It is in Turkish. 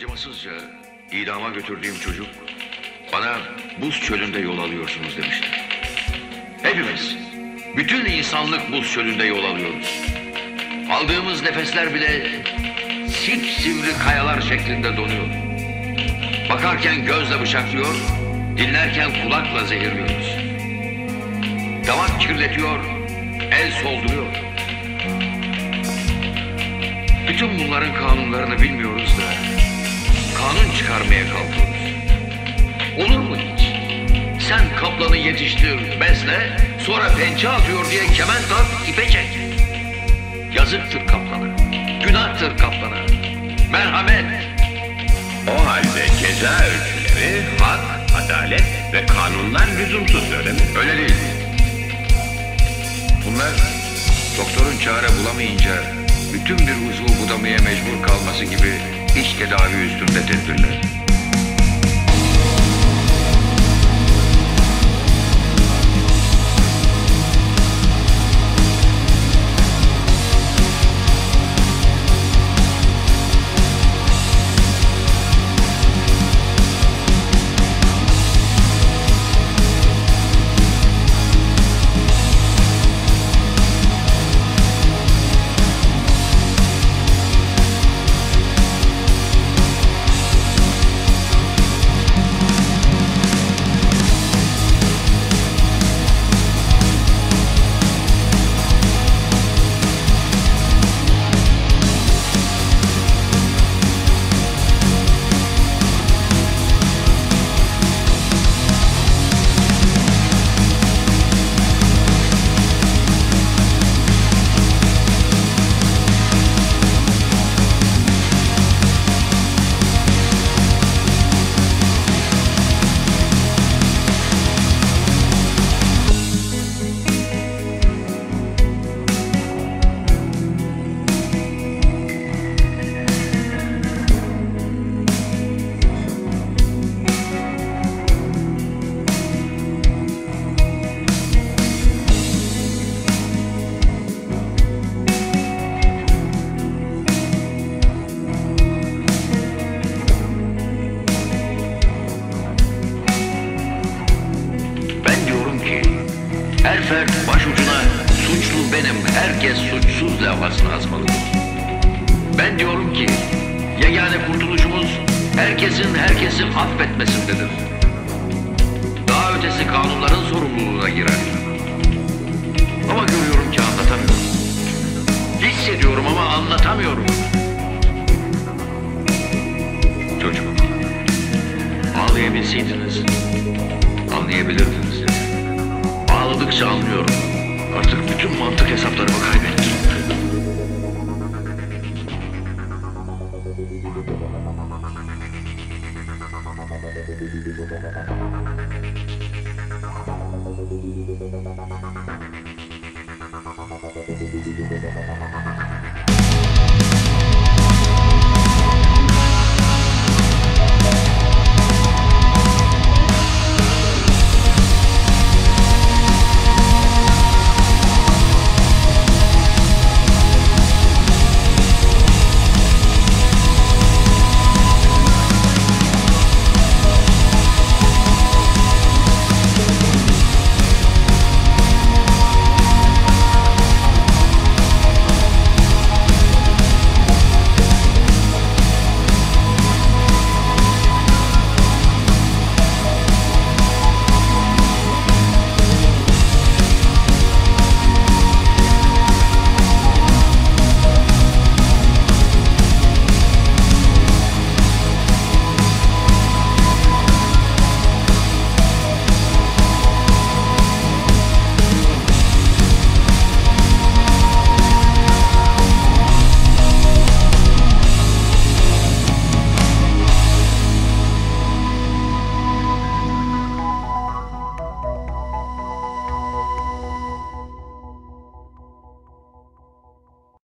acımasızca idama götürdüğüm çocuk bana buz çölünde yol alıyorsunuz demişti. Hepimiz, bütün insanlık buz çölünde yol alıyoruz. Aldığımız nefesler bile sipsivri kayalar şeklinde donuyor. Bakarken gözle bıçaklıyor, dinlerken kulakla zehirliyoruz. Damak kirletiyor, el solduruyor. Bütün bunların kanunlarını bilmiyoruz da kanun çıkarmaya kalkıyoruz. Olur mu hiç? Sen kaplanı yetiştir, besle, sonra pençe atıyor diye kemen tak, ipe çek. Yazıktır kaplana, günahtır kaplana, merhamet. O halde ceza ölçüleri, hak, adalet ve kanunlar lüzumsuz, öyle mi? Öyle değil. Bunlar doktorun çare bulamayınca bütün bir uzvu budamaya mecbur kalması gibi iç tedavi üstünde tedbirler.